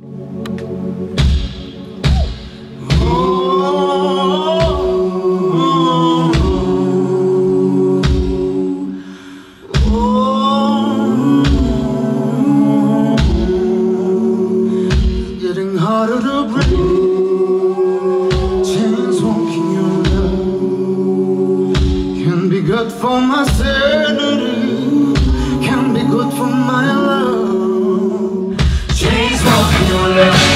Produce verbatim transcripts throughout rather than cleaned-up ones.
Getting harder to breathe. Chainsmoking your love can be good for my sanity, can be good for my love. Chainsmoking your love.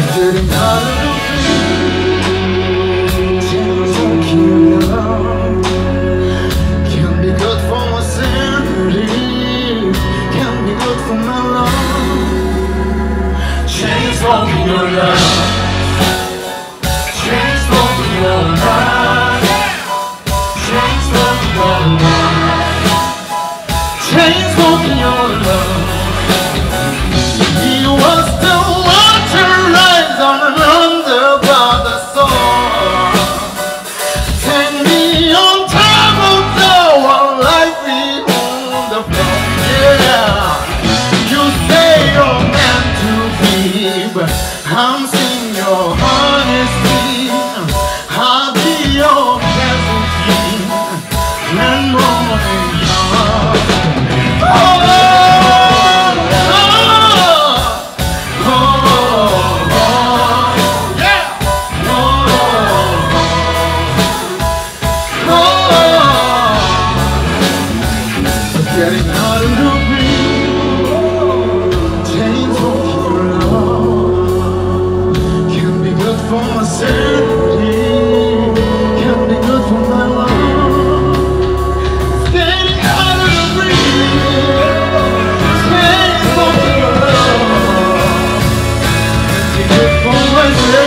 Getting harder to breathe. Chainsmoking your love can be good for my sanity, can be good for my love. Chainsmoking your love. I'm seeing your honesty, I'll be your casualty, and rolling your oh, oh, oh, yeah, oh, oh, oh, oh. Getting harder to breathe. Good for my